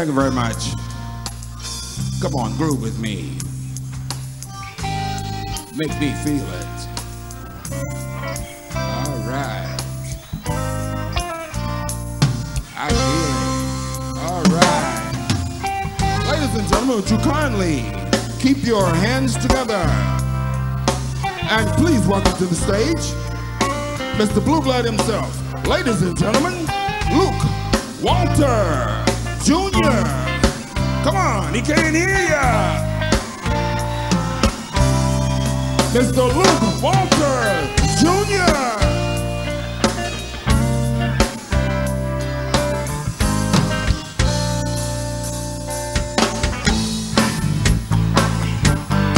Thank you very much. Come on, groove with me. Make me feel it. All right. I feel it. All right. Ladies and gentlemen, would you kindly keep your hands together? And please welcome to the stage, Mr. Blue Blot himself. Ladies and gentlemen, Luke Walter Jr. Come on, he can't hear ya. Mr. Luke Walter Jr.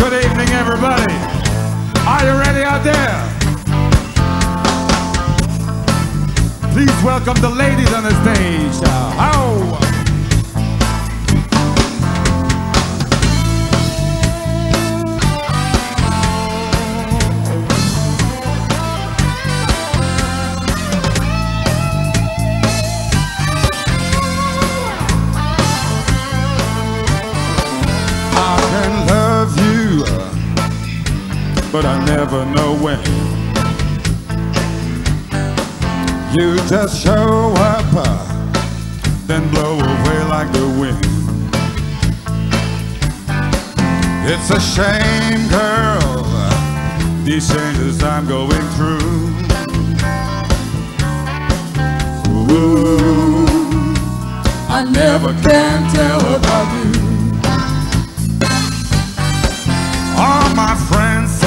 Good evening, everybody. Are you ready out there? Please welcome the ladies on the stage. Oh. But I never know when. You just show up, then blow away like the wind. It's a shame, girl, these changes I'm going through. Ooh, I never can tell about you. All my friends say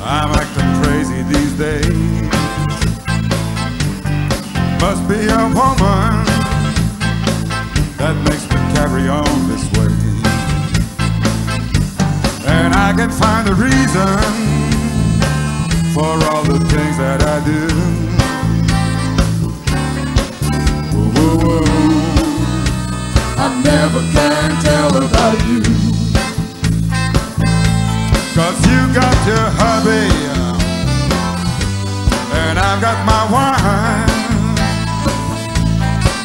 I'm acting crazy these days. Must be a woman that makes me carry on this way. And I can find a reason for all the things that I do. Ooh, I never can tell about you. 'Cause you got your hubby and I've got my wine.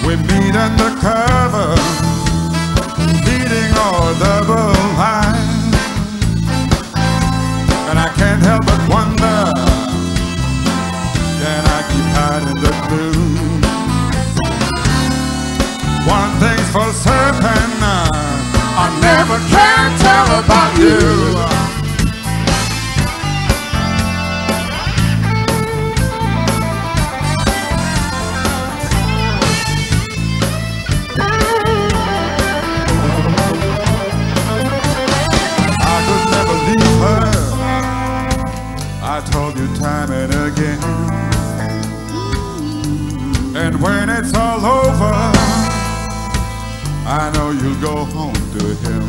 We meet undercover, leading our double line. And I can't help but wonder, can I keep hiding the blue? One thing's for certain, I never can tell about you. Time and again, and when it's all over, I know you'll go home to him.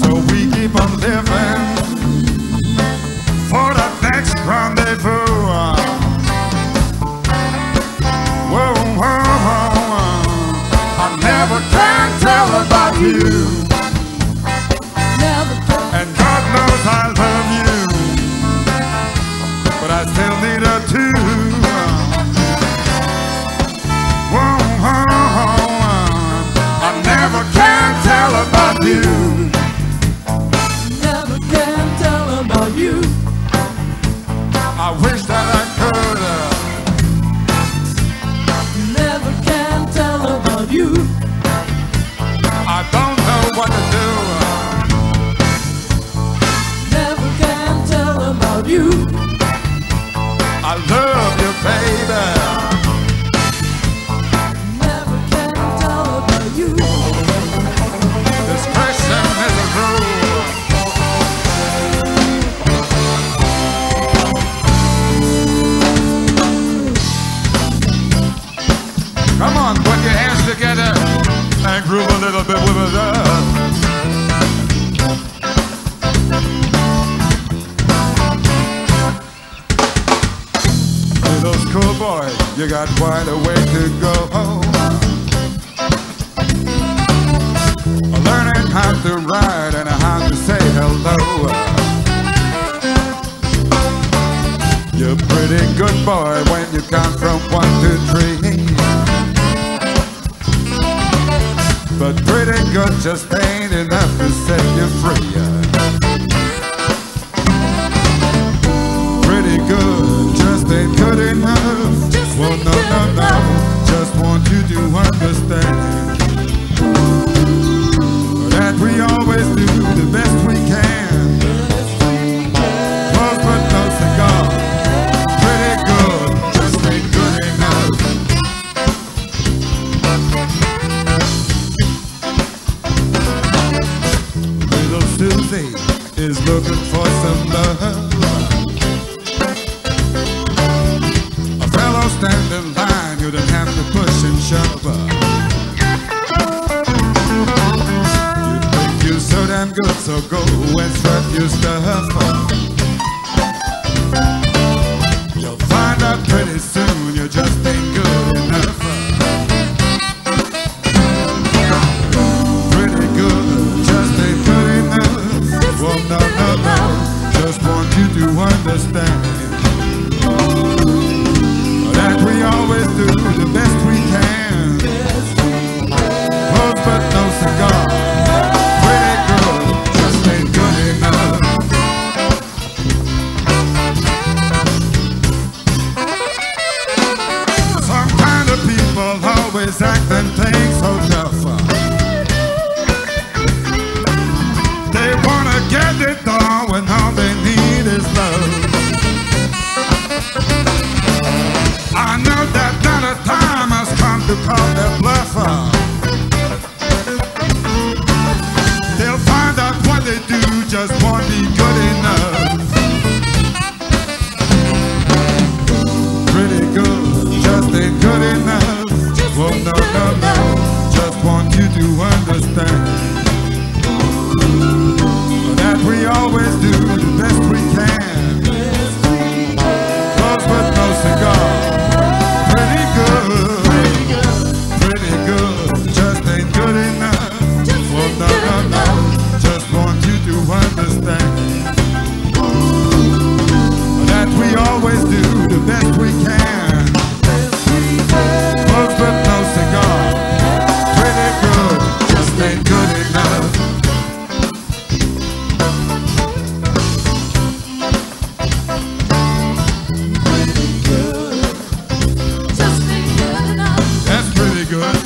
So we keep on living for the next rendezvous. Whoa, whoa, whoa. I never can tell about you. And God knows I love you, I still need a two. Whoa, whoa, whoa. I never can tell about you. Never can tell about you. I wish that I could. Never can tell about you. I don't know what to do. Never can tell about you. I love you, baby. Never can tell about you. Discretion is a rule. Come on, put your hands together and groove a little bit with us. Cool boy, you got quite a way to go. Learning how to ride and how to say hello. You're pretty good boy when you count from 1 to 3. just ain't enough to set you free. Pretty good, just ain't good enough. Just well, no, no, no, enough. Just want you to understand that we always do the best we can. Close but no cigar. Pretty good, just ain't good enough. Little Susie is looking for some love. A fellow standing line, you don't have to push and shove up. So damn good, so go and strap your stuff on. You'll find out pretty soon you just ain't good enough. Pretty good, just ain't good enough. Well, no, no, no, just want you to understand that we always do the best we can. Close but no cigar. Act and things so tough. They wanna get it all when all they need is love. I know that not a time has come to call their bluffer. They'll find out what they do just won't be good enough. Pretty good, just ain't good enough. Well, no, no, no, just want you to understand that we always do the best we can. Close but no cigar. Pretty good, pretty good, just ain't good enough. Well, no, no, no, just want you to understand that we always do the best we can. But no cigar. Pretty good, just ain't good enough. Pretty good, just ain't good enough. That's pretty good.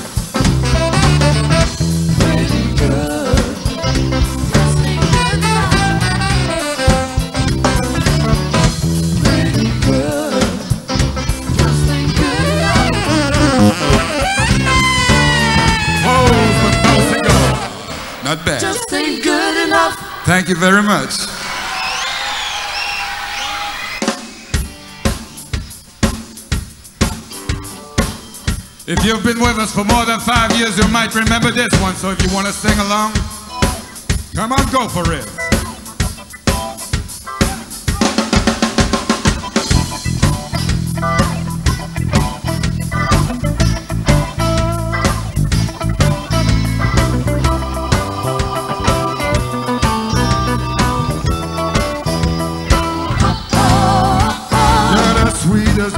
Pretty good, just ain't good enough. Pretty good, just ain't good enough. Oh, no, not bad. Just ain't good enough. Thank you very much. If you've been with us for more than 5 years, you might remember this one. So if you want to sing along, come on, go for it.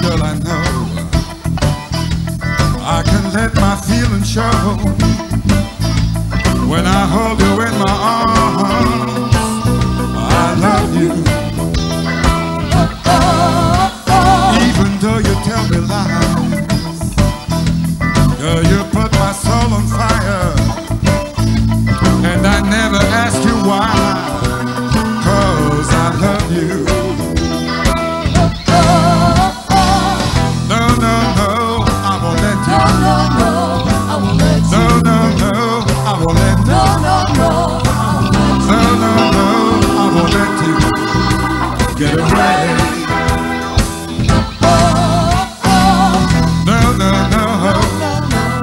Girl, I know I can let my feelings show when I hold you in my arms. I love you, even though you tell me lies. Girl, you put my soul on fire, and I never ask you why. 'Cause I love you. Get away. No, no, no, no,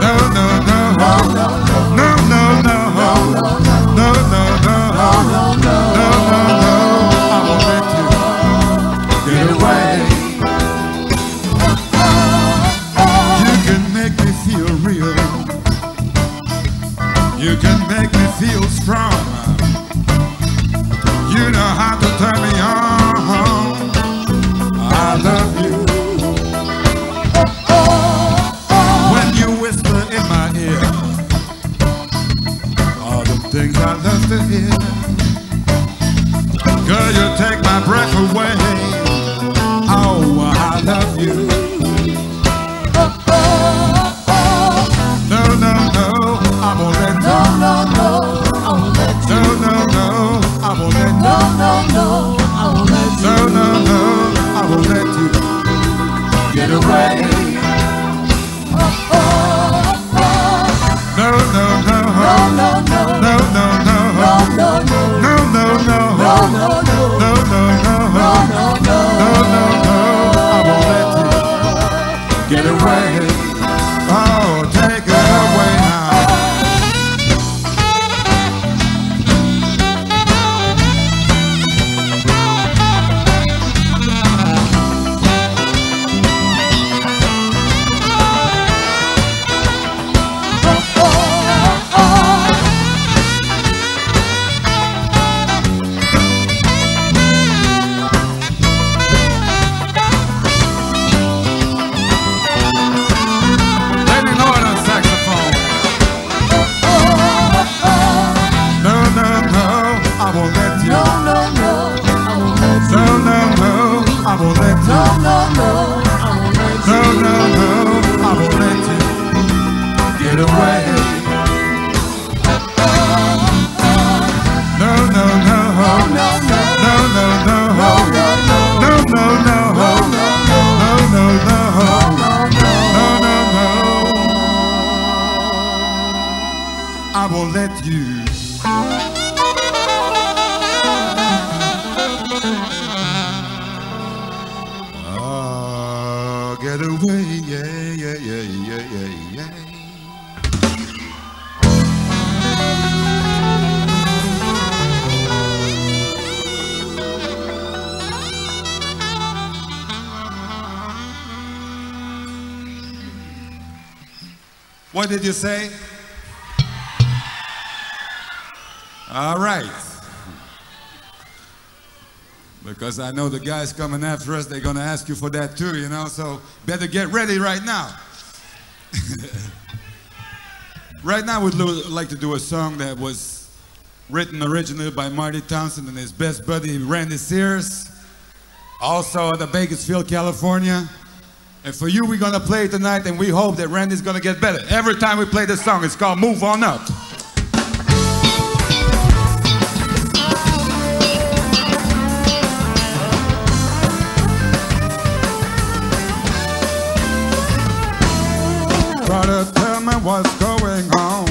no, no, no, no, no, no, no, no, no, I won't let you get away. You can make me feel real. You can make me feel strong. You know how to turn me on. away. Oh, I love you. Oh, oh, oh. No, no, no, I won't let go. No, no, no, I won't let you. No, no, no, I won't let go. No, no, no, I won't let you. No, no, no, I won't let you get away. Oh, oh, oh. No, no, no, no, no, no, no, no, no, no, no. No, no, no, no, no, no, no, no, no, no, I won't let you get away. Oh, take it away . Did you say? All right. Because I know the guys coming after us, they're going to ask you for that too, you know, so better get ready right now. Right now, we'd like to do a song that was written originally by Marty Townsend and his best buddy, Randy Sears, also out of Bakersfield, California. And for you, we're going to play it tonight, and we hope that Randy's going to get better. Every time we play this song, it's called Move On Up. Brother, tell me what's going on.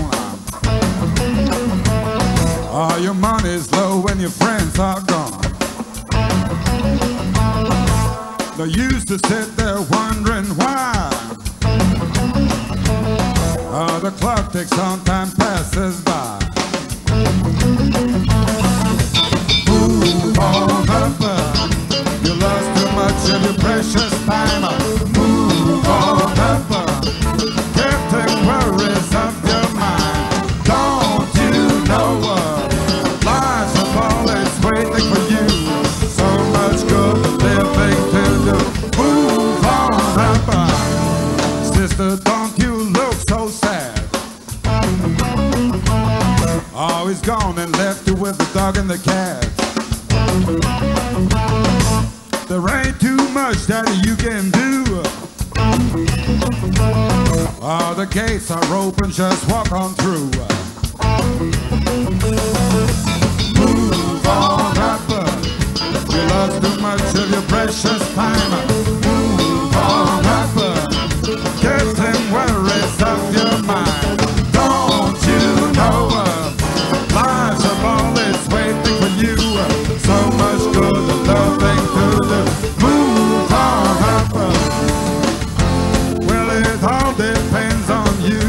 All your money's low and your friends are gone. I used to sit there wondering why the clock takes on, time passes by. Move on up, you lost too much of your precious time. Move on up, get the worries of your mind. Don't you know life's a ball that's waiting for you? So much good living. Move on up, sister, don't you look so sad. Oh, he's gone and left you with the dog and the cat. There ain't too much that you can do. Oh, the gates are open, just walk on through. Move on up. You lost too much of your precious time. Move on up, getting worries off your mind. Don't you know life's a ball that's waiting for you? So much good loving to do. Move on up. Well, it all depends on you.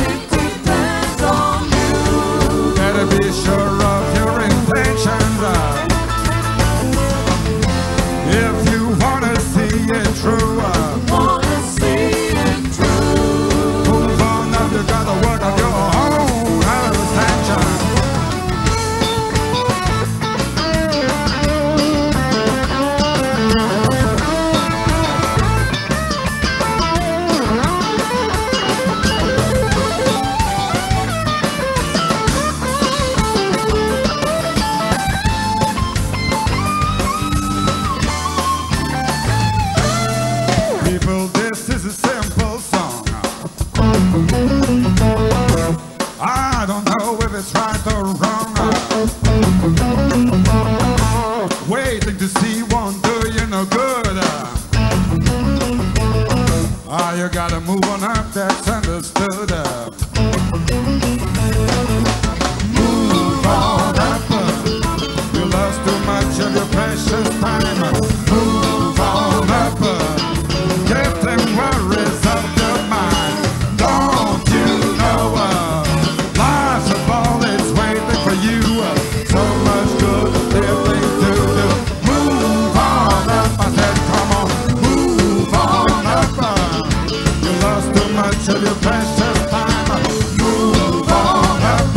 It depends on you. Better be sure of your intentions. If you wanna no good. Ah, you gotta move on up, that's understood. Move on up, you lost too much of your precious time. Move on up, get them worries off your mind. Don't you know, life's a ball that's waiting for you. So much good living to do. Move on up, I said come on. Move on up, you lost too much of your precious time. Move on up,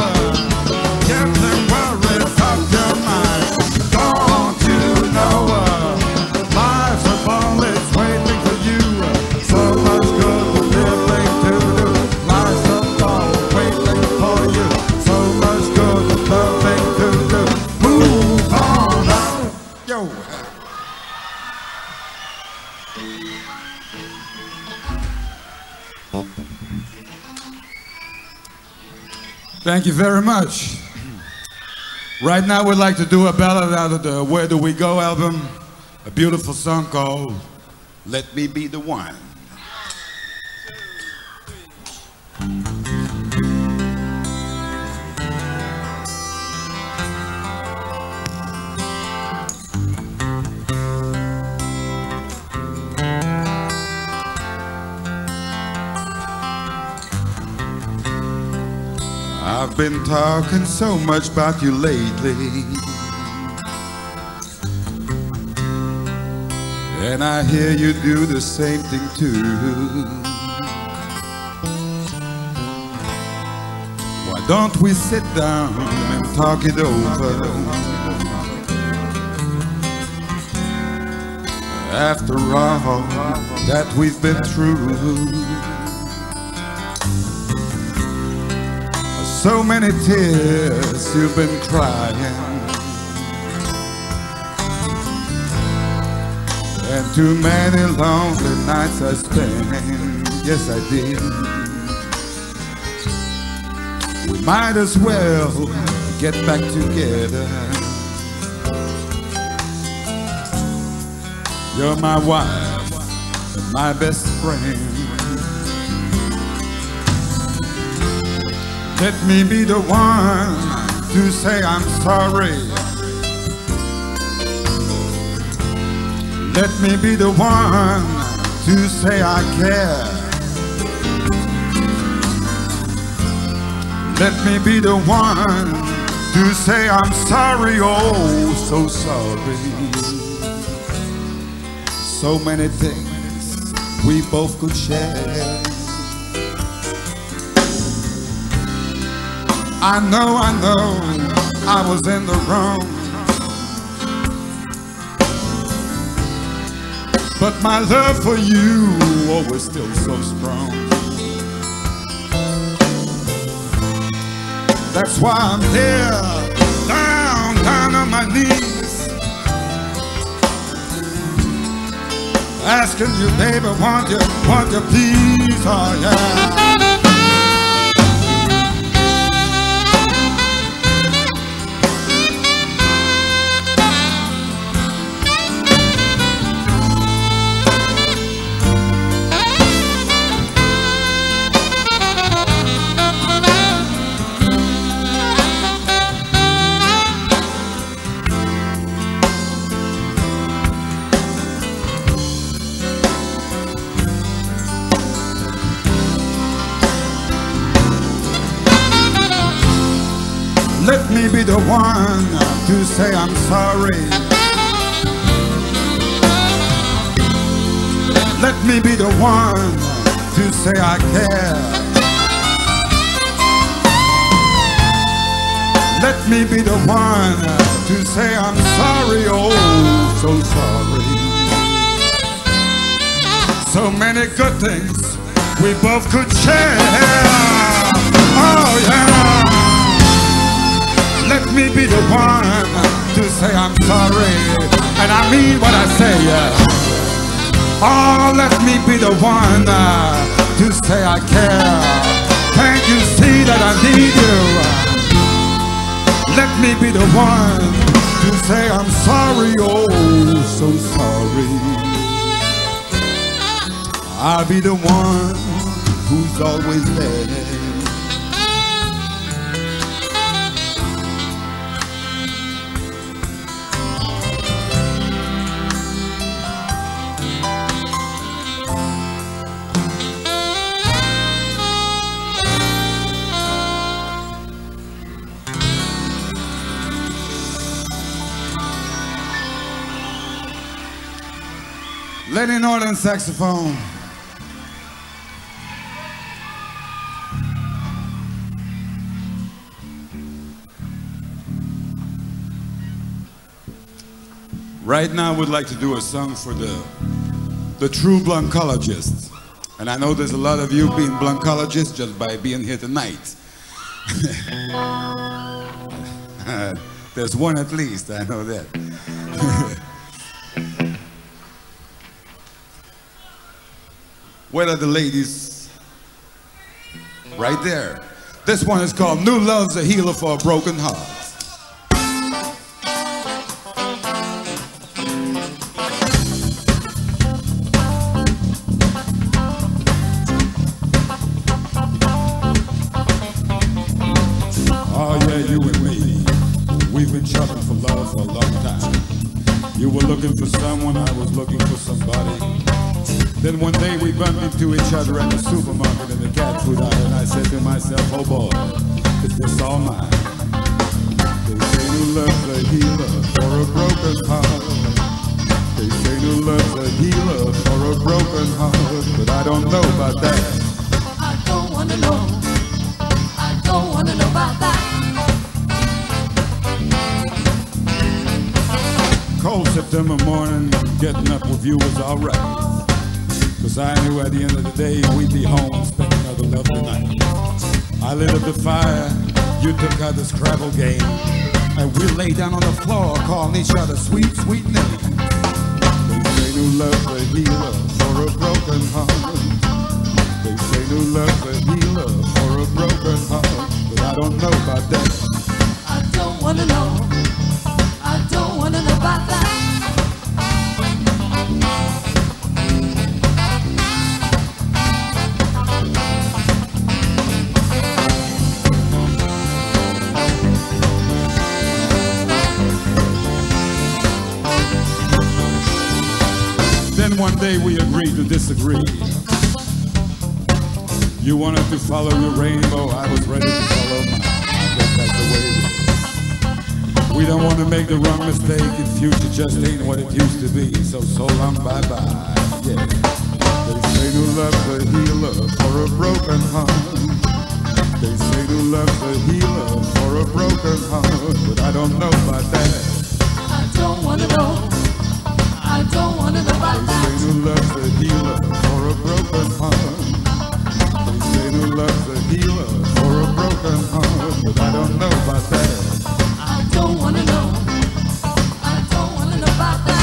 get them worries off your mind. Don't you know, life's a ball that's waiting for you. So much good living to do. Life's a ball waiting for you. So much good loving to do. Move on up. Yo. Thank you very much. Right now we'd like to do a ballad out of the Where Do We Go album, a beautiful song called Let Me Be the One. I've been talking so much about you lately, and I hear you do the same thing too. Why don't we sit down and talk it over? After all that we've been through, so many tears you've been crying, and too many lonely nights I spent. Yes, I did. We might as well get back together. You're my wife and my best friend. Let me be the one to say I'm sorry. Let me be the one to say I care. Let me be the one to say I'm sorry, oh, so sorry. So many things we both could share. I know, I was in the wrong, but my love for you, oh, is still so strong. That's why I'm here, down on my knees, asking you, baby, won't you please, oh yeah. Let me be the one to say I'm sorry. Let me be the one to say I care. Let me be the one to say I'm sorry, oh, so sorry. So many good things we both could share, oh yeah. Let me be the one to say I'm sorry, and I mean what I say. Oh, let me be the one to say I care. Can't you see that I need you? Let me be the one to say I'm sorry, oh, so sorry. I'll be the one who's always there. Lenny North on saxophone. Right now, we'd like to do a song for the true bluncologists. And I know there's a lot of you being bluncologists just by being here tonight. There's one at least, I know that. Where are the ladies? Right there. This one is called New Love's a Healer for a Broken Heart. Oh yeah, you and me, we've been shopping for love for a long time. You were looking for someone, I was looking for somebody. Then one day we bumped into each other at the supermarket in the cat food aisle, and I said to myself, oh boy, is this all mine? They say new love's a healer for a broken heart. They say new love's a healer for a broken heart. But I don't know about that. I don't wanna know. I don't wanna know about that. Cold September morning, getting up with you was alright. Cause I knew at the end of the day we'd be home and spend another lovely night. I lit up the fire, you took out the Scrabble game, and we lay down on the floor calling each other sweet, sweet names. They say new love's a healer for a broken heart. They say new love's a healer for a broken heart. But I don't know about that. I don't wanna know. I don't wanna know about that. One day we agreed to disagree. You wanted to follow your rainbow, I was ready to follow mine. I guess that's the way it is. We don't want to make the wrong mistake, and future just ain't what it used to be. So so long, bye bye. Yeah. They say new love's a healer for a broken heart. They say new love's a healer for a broken heart, but I don't know about that. I don't wanna know. I don't wanna know about that. They say new love's a healer for a broken heart. They say new love's a healer for a broken heart, but I don't know about that. I don't wanna know. I don't wanna know about that.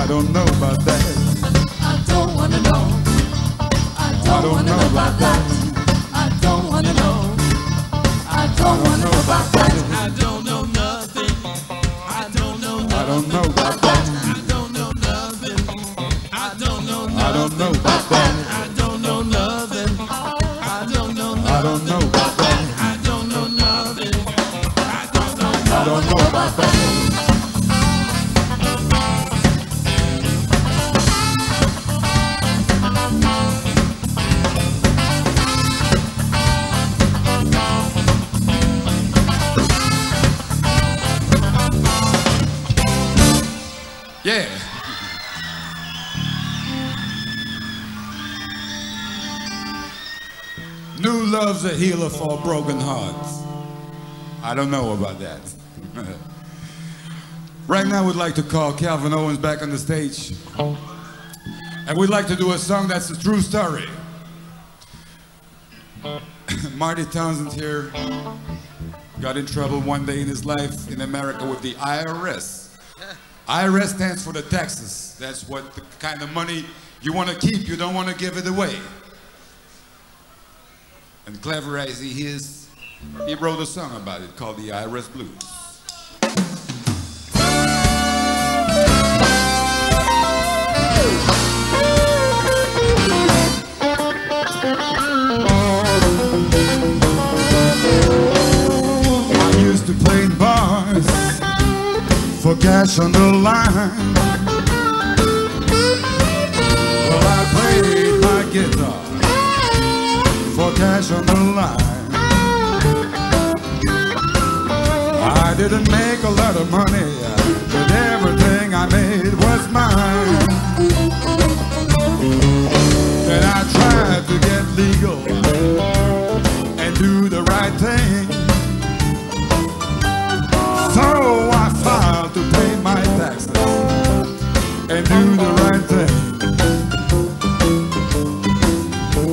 I don't know about that. New love's a healer for broken hearts. I don't know about that. Right now, we'd like to call Calvin Owens back on the stage. And we'd like to do a song that's a true story. Marty Townsend here got in trouble one day in his life in America with the IRS. IRS stands for the taxes. That's what the kind of money you want to keep, you don't want to give it away. And clever as he is, he wrote a song about it called the IRS Blues. I used to play in bars for cash on the line. Well, I played my guitar for cash on the line. I didn't make a lot of money, but everything I made was mine. And I tried to get legal and do the right thing, so I filed to pay my taxes and do the right thing.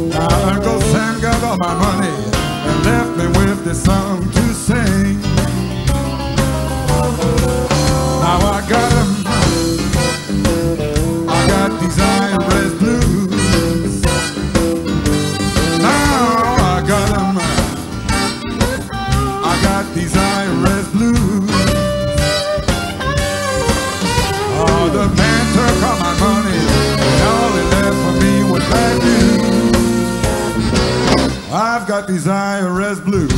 Now Uncle Sam got all my money and left me with this song to sing. Now I got him, I got these IRS blues. Now I got him, I got these IRS blues. Oh, the man took all my money and all he left for me was bad news. I've got these IRS blues.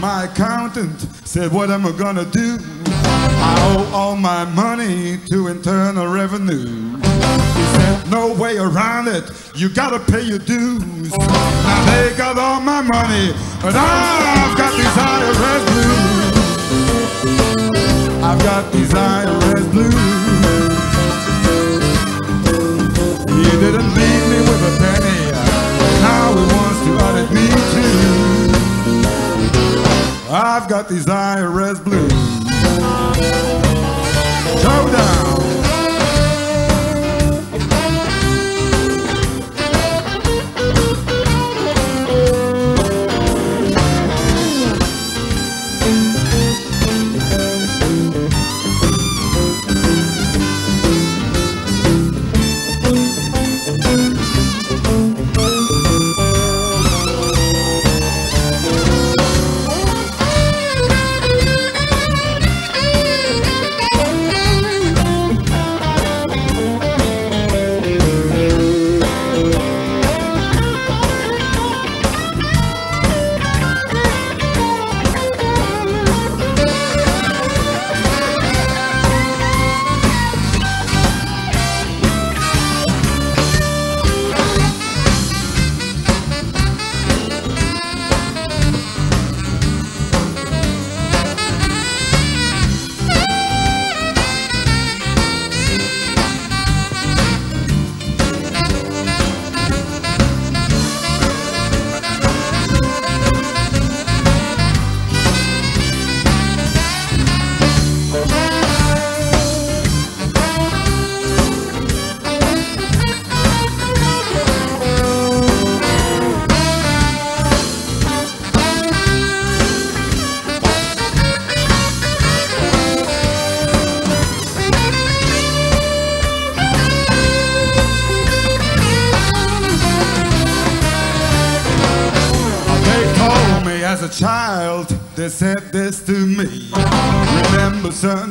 My accountant said, what am I gonna do? I owe all my money to Internal Revenue. He said, no way around it, you gotta pay your dues. Now they got all my money, but I've got these IRS blues. I've got these IRS blues. He didn't leave me with a penny, now he wants to audit me too. I've got these IRS blues. Showdown.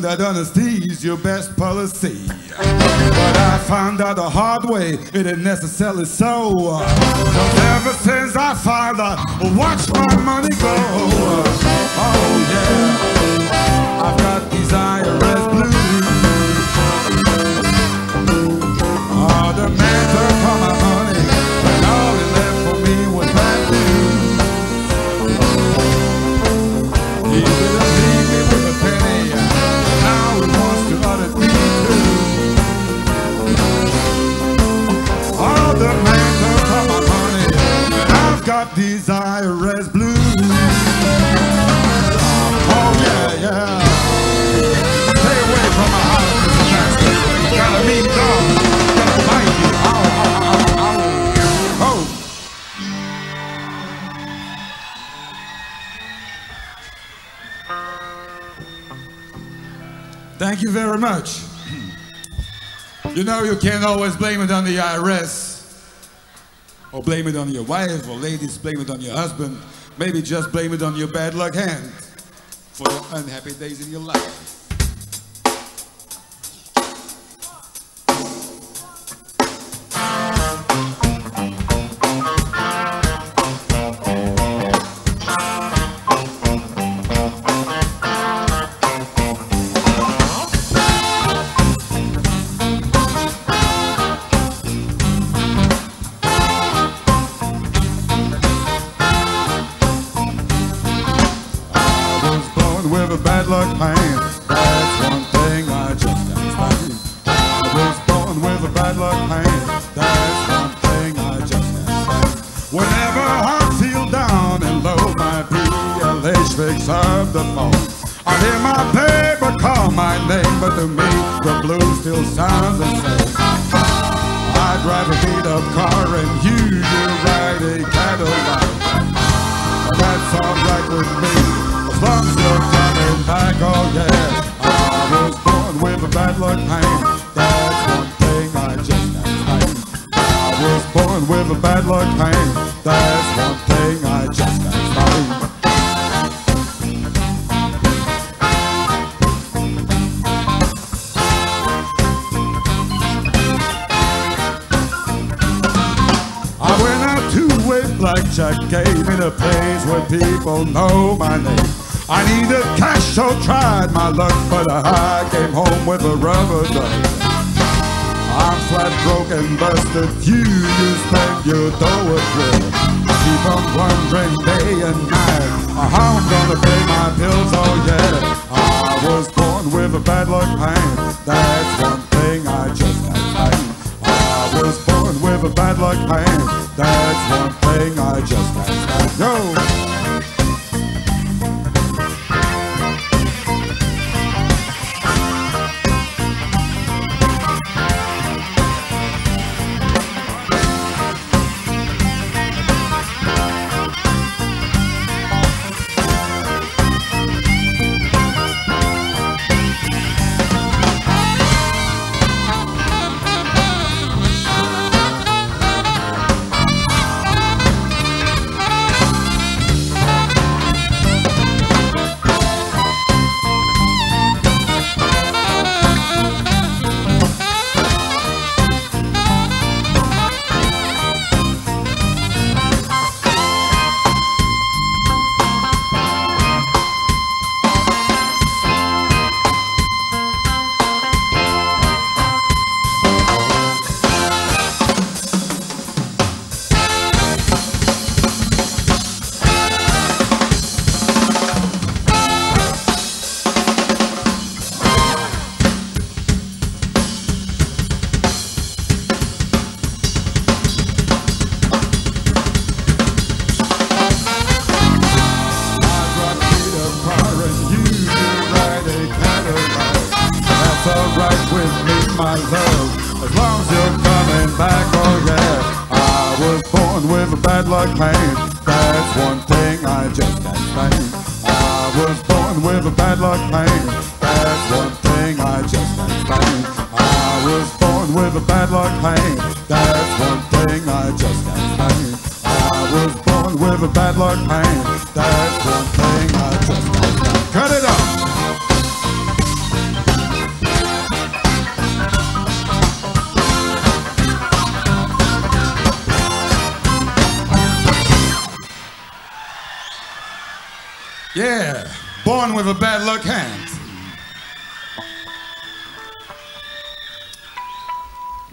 That honesty is your best policy, but I found out the hard way it isn't necessarily so. But ever since I found out, watch my money go. Oh yeah, I've got these IRS blues. Oh, the man took all my money and all he left for me was bad news. He didn't leave me with a penny. desire is blue. Oh yeah, yeah. Stay away from my house, you gotta meet God, gotta bite you. Oh, oh, oh, oh. Thank you very much. You know you can't always blame it on the IRS. Or blame it on your wife, or ladies, blame it on your husband. Maybe just blame it on your bad luck hand for the unhappy days in your life.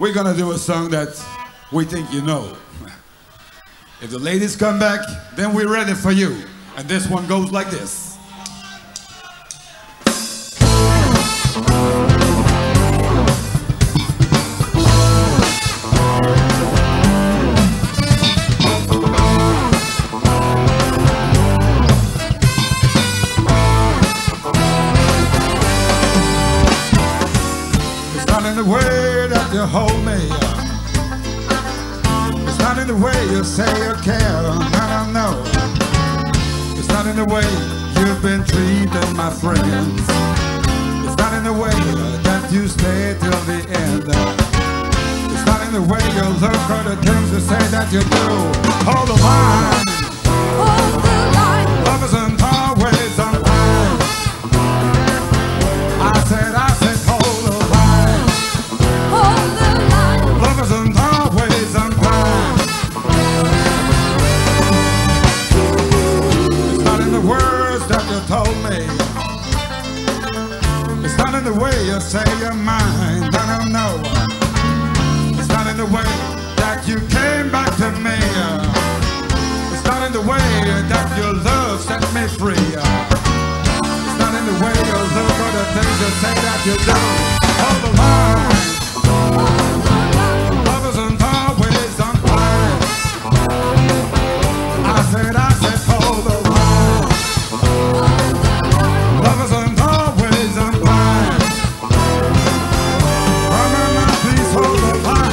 We're gonna do a song that we think you know. If the ladies come back, then we're ready for you. And this one goes like this. way that you hold me. It's not in the way you say you care, I don't know. It's not in the way you've been treating my friends. It's not in the way that you stay till the end. It's not in the way you look or the things you say that you do. Hold the line. Hold the line. Love isn't always on time. I said hold the line. Hold the line. Love isn't always on time. It's not in the words that you told me. It's not in the way you say your mind. I don't know. It's not in the way that you came back to me. It's not in the way that your love set me free. It's not in the way your love or the things you say that you do. Hold the line. Love isn't always on time. I said hold the line. Love isn't always on time. Remember, please hold the line.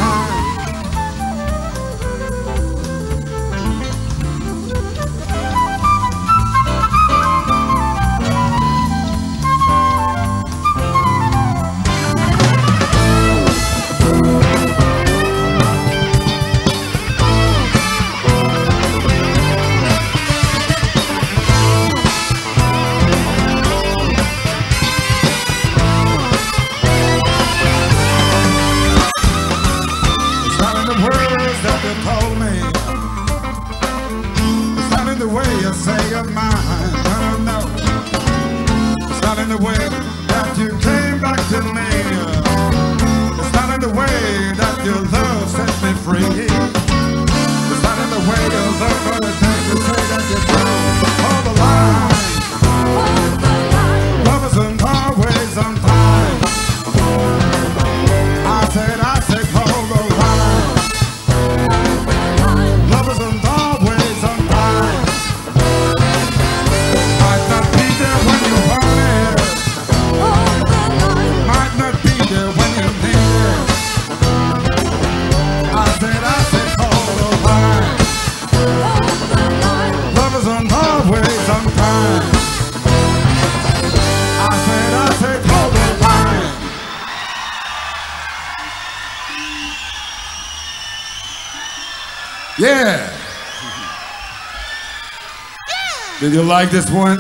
Did you like this one?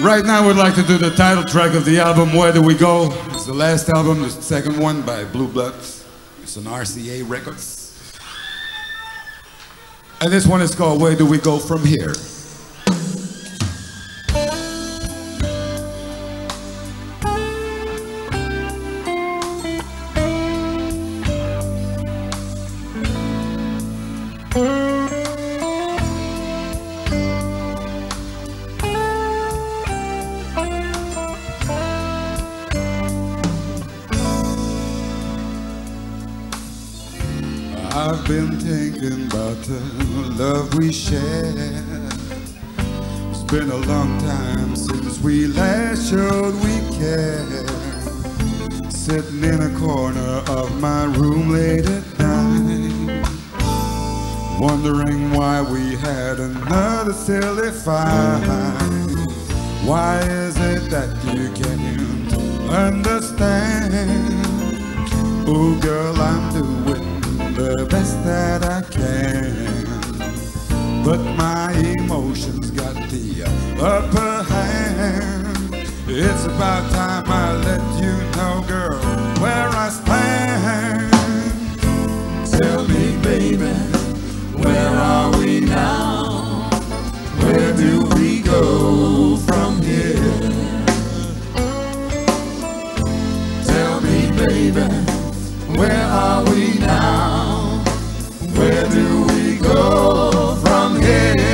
Right now we'd like to do the title track of the album Where Do We Go? It's the last album, the second one by Blue Blot. It's on RCA Records. And this one is called Where Do We Go From Here? Why is it that you can't understand? Oh girl, I'm doing the best that I can, but my emotions got the upper hand. It's about time I let you know, girl, where I stand. Tell me, baby, where are we now? Where do we go from here? Tell me, baby, where are we now? Where do we go from here?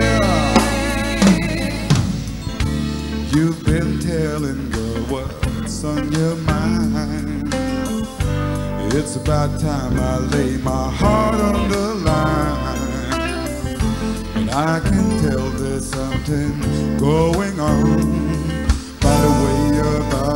You've been telling girl what's on your mind. It's about time I lay my heart on the line. I can tell there's something going on by the way about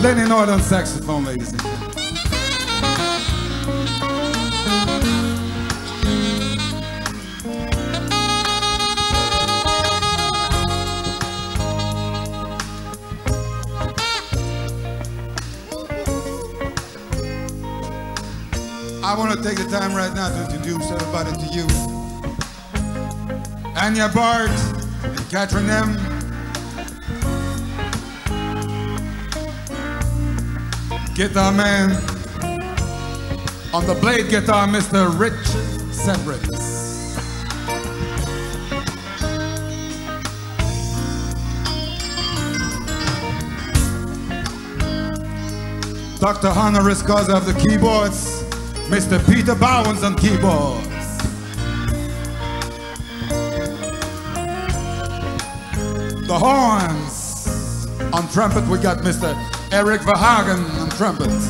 Lenny North on saxophone, ladies and gentlemen. I want to take the time right now to introduce everybody to you. Anja Baert and Catherine Mys. Guitar man, on the blade guitar, Mr. Rich Severijns. Dr. Honoris Causa of the keyboards, Mr. Peter Bauwens on keyboards. The horns, on trumpet we got Mr. Eric Verhaeghe on trumpets.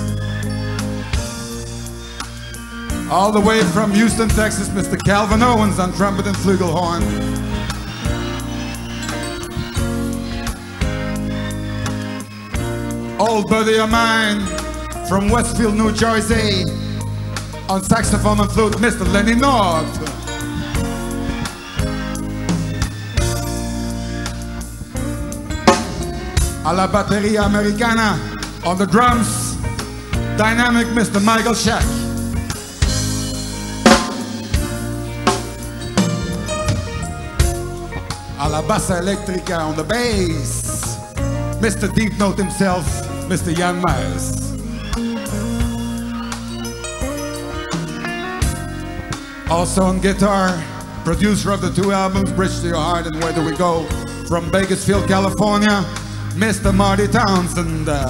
All the way from Houston, Texas, Mr. Calvin Owens on trumpet and flugelhorn. Old buddy of mine from Westfield, New Jersey, on saxophone and flute, Mr. Lenny North. A la batería americana, on the drums, dynamic Mr. Michael Schack. A la bassa electrica, on the bass, Mr. Deep Note himself, Mr. Jan Myers. Also on guitar, producer of the two albums, Bridge to Your Heart and Where Do We Go, from Bakersfield, California, Mr. Marty Townsend. Yo, come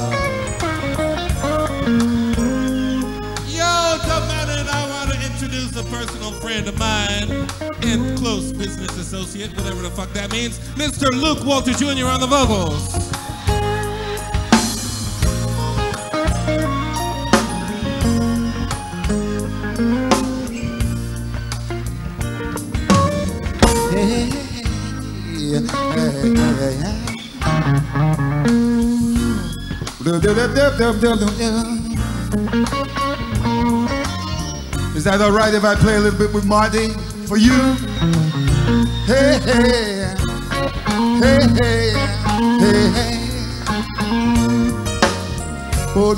on, and I want to introduce a personal friend of mine and close business associate, whatever the fuck that means, Mr. Luke Walter Jr. on the vocals. Is that all right if I play a little bit with Marty for you? Hey, hey, hey, hey, hey. Oh,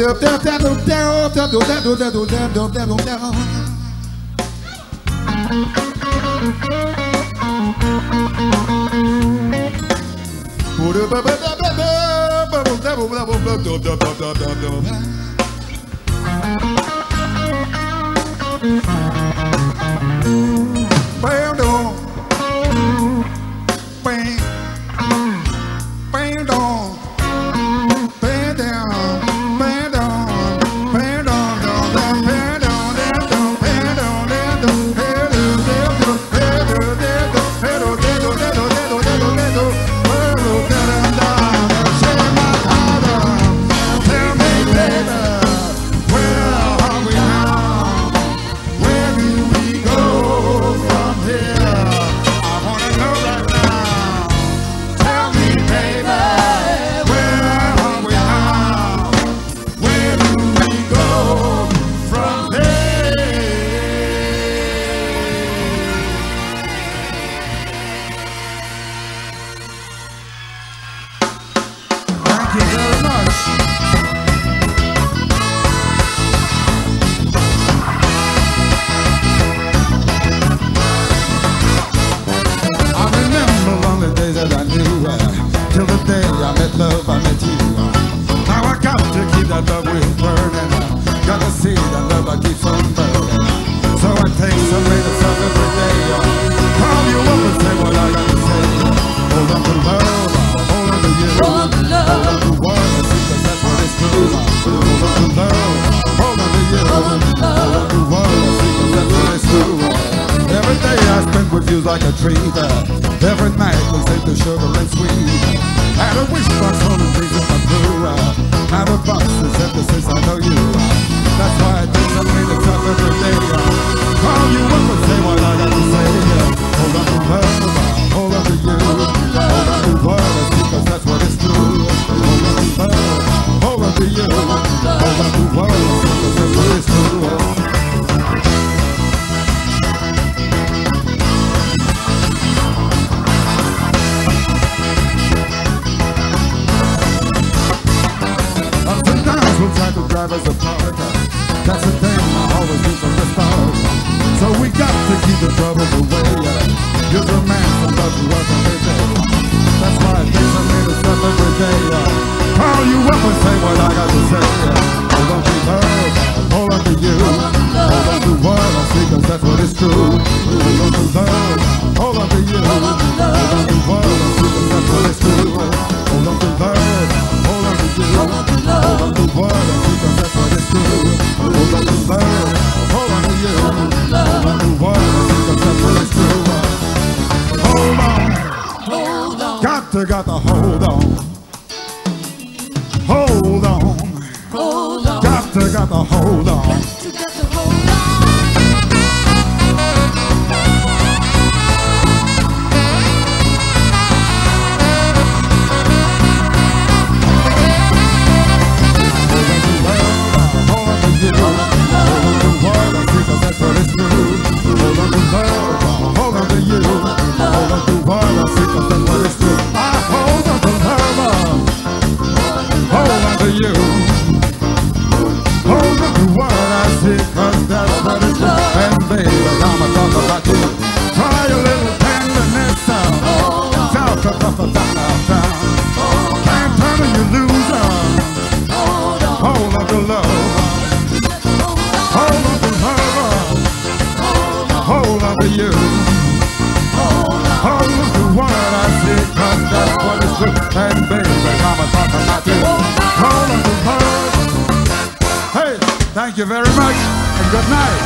Thank you very much, and good night.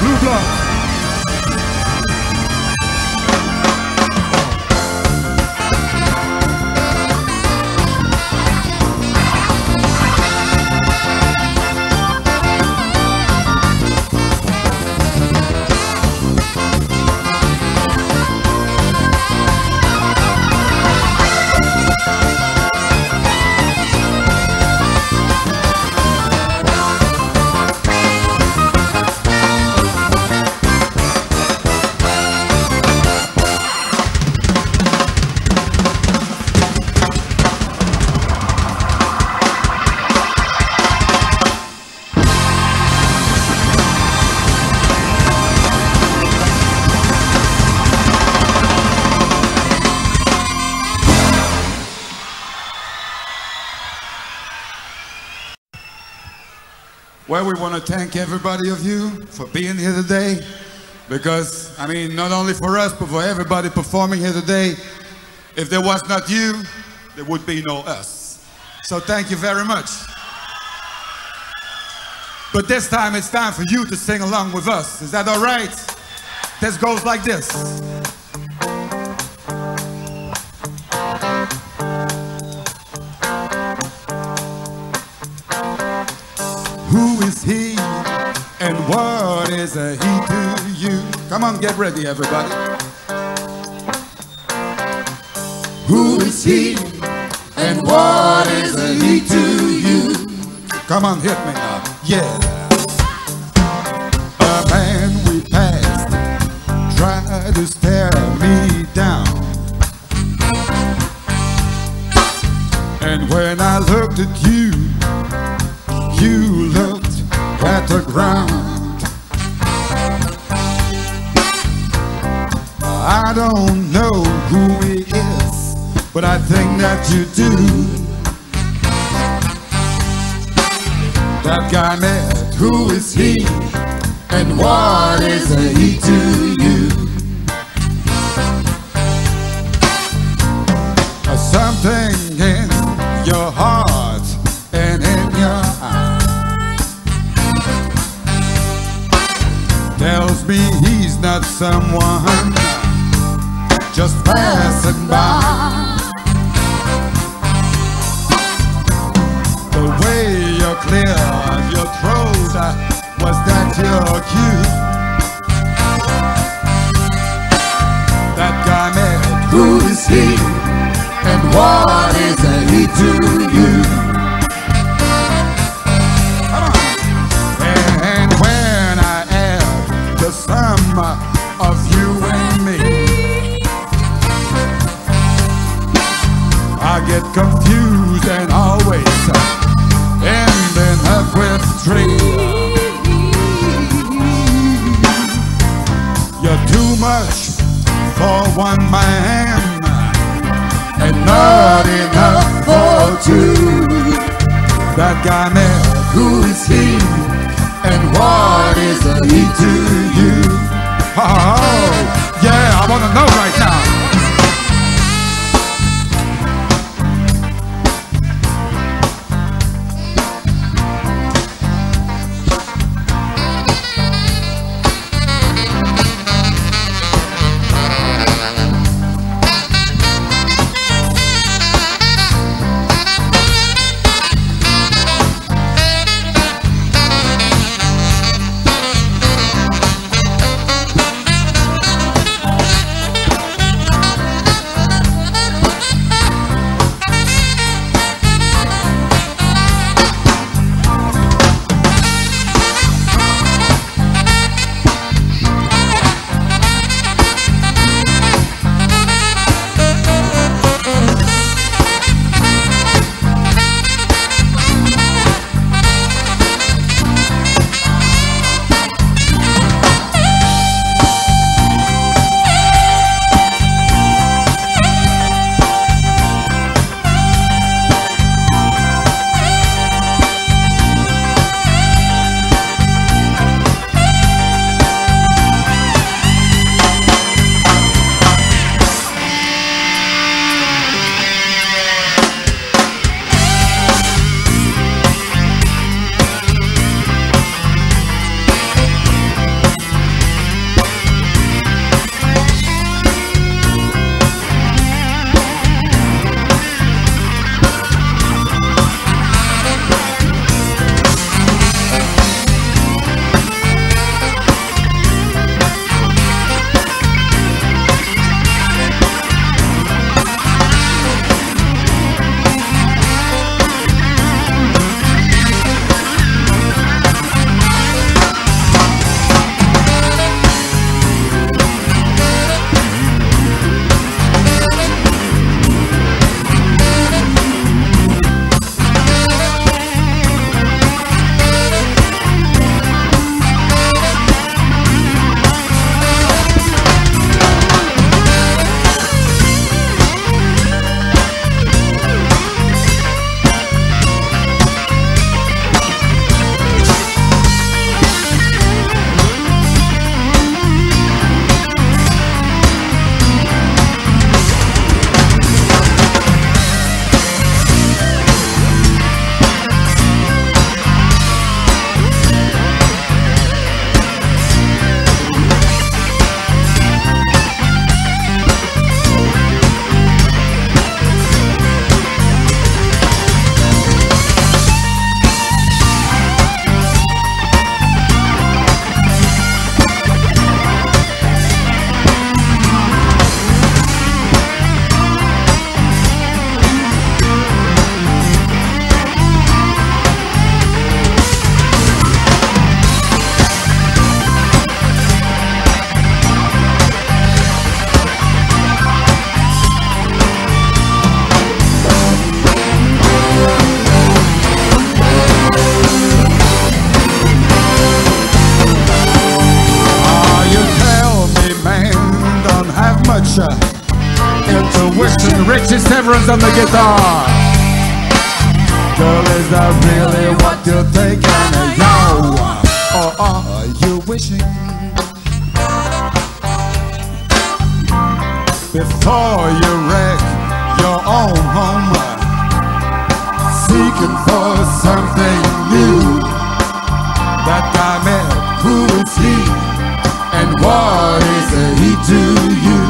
Blue Blot. Well, we want to thank everybody of you for being here today, because, I mean, not only for us, but for everybody performing here today. If there was not you, there would be no us. So thank you very much. But this time, it's time for you to sing along with us. Is that all right? This goes like this. What is a he to you? Come on, get ready, everybody. Who is he? And what is a he to you? Come on, hit me now. Yeah. A man we passed tried to stare me down, and when I looked at you, you looked at the ground. I don't know who he is, but I think that you do. That guy met, who is he? And what is a he to you? Something in your heart and in your eyes tells me he's not someone just passing by. The way you cleared your throat, was that your cue? That guy met, who is he? And what is a he to you? Sum of you and me, I get confused and always ending up with three. You're too much for one man and not enough for two. That guy now, who is he? And what is a he to you? Oh, yeah, I wanna know right now. much intuition. Rich Severijns on the guitar. Girl, is that really what you think? And now, or are you wishing before you wreck your own home, seeking for something new? That guy met, who is he, and what is he to you?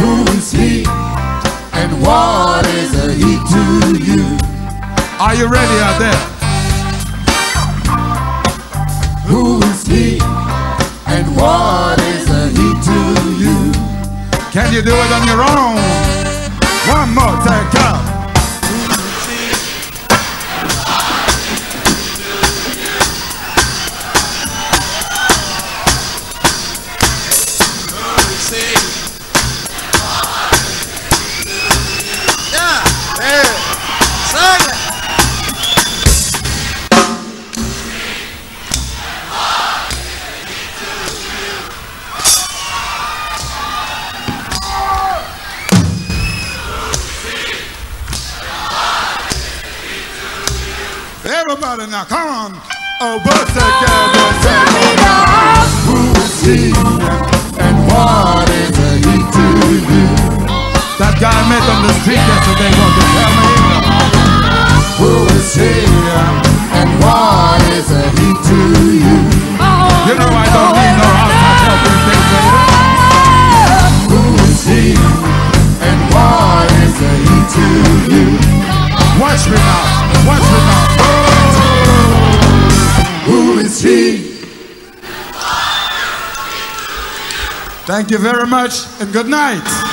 Who is he, and what is he to you? Are you ready out there? Who is he, and what is he to you? Can you do it on your own? One more time, come. Now come on, oh, but together, tell me now. Who is he, and what is he to you? That guy met on the street yesterday, won't you tell me? Who is he, and what is he to you? You know I don't need no help, I tell you things later. Who is he, and what is he to you? Watch me now, watch me now. Who is he? Thank you very much and good night.